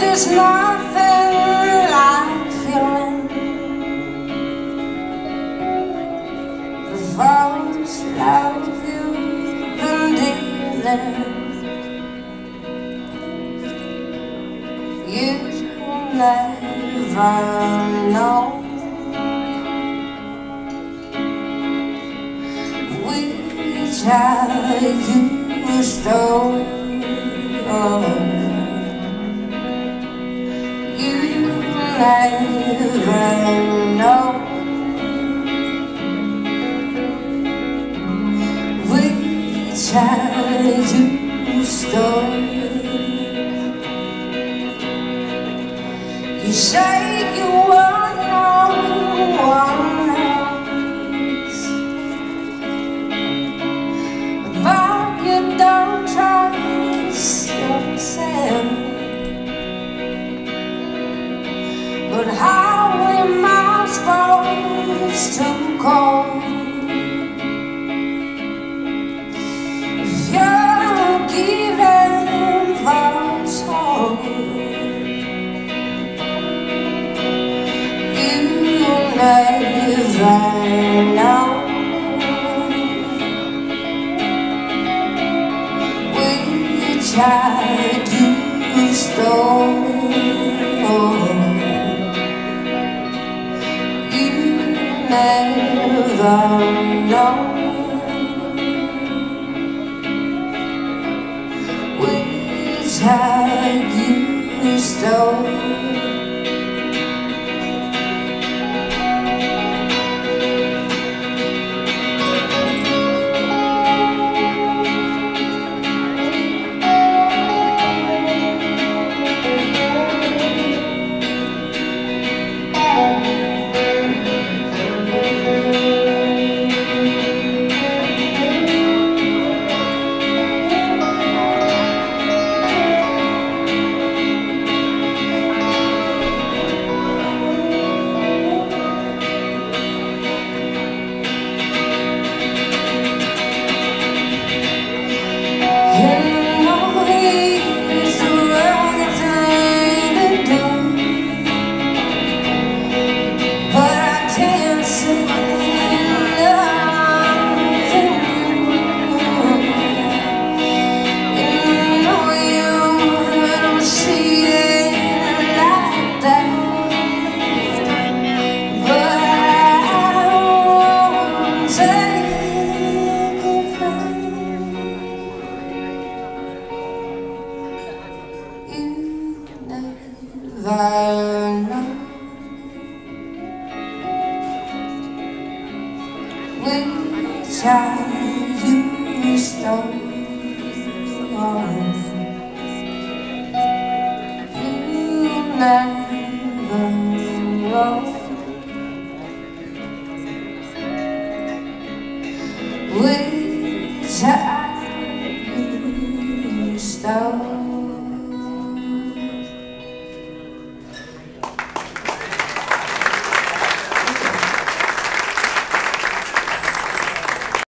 there's nothing like feeling the voice that you've been dealing. You'll never know. You stole, you never know. Which child you stole, you say you were no one else. But how am I supposed to call if you're giving for soul? You'll never know. Which child you stole, you never know. Which child you stole. Which child you stole, you'll never know. Which child